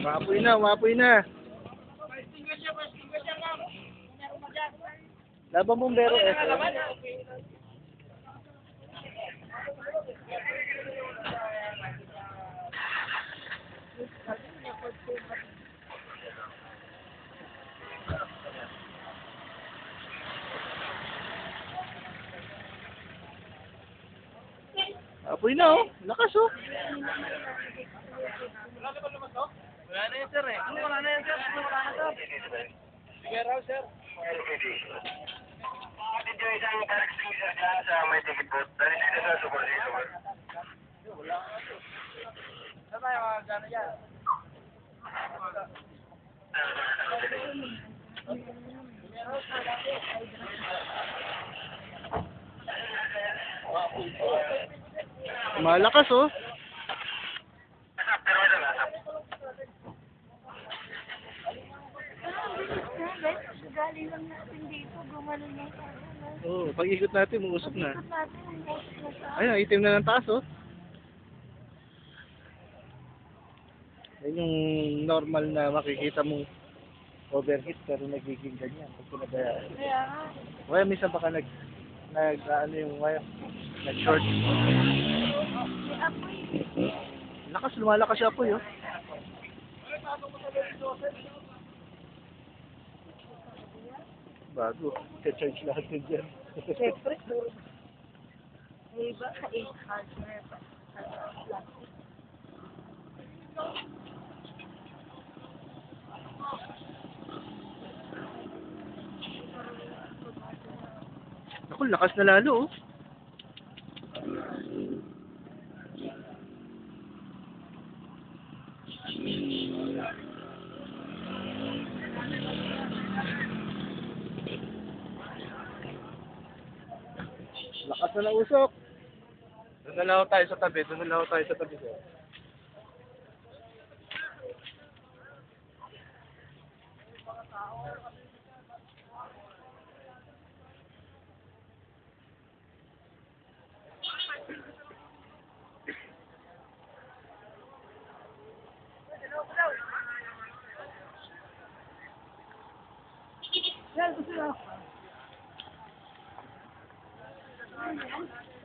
Maapoy na, maapoy na. Labang bumbero eh. Apoy na oh, lakas oh. Wala na ba lumas oh? Wala na yan sir eh. Wala na yan sir, wala na sir. Sige raw sir. Dito ay isang direct sir dyan sa may ticket booth. Dali dito sa super. Wala na sir. Saan tayo mga gano'n yan? Malakas oh. Galing lang natin dito, gumano na sa akin. Oo, pag-ikot natin, mag-usap na. Ayun, itim na ng taas oh. Ayun yung normal na makikita mong overheat pero nagiging ganyan. Pag pinabayaan. Kaya minsan baka nag-short. Lakas, lumalakas siya apoy oh. Bago, ka-charge lahat yun dyan. Siyempre, doon. May iba ka 8 hours na pa. Ako, lakas na lalo oh. Lakas na nausok. Doon na lang tayo sa tabi. Sir. Hello, sir.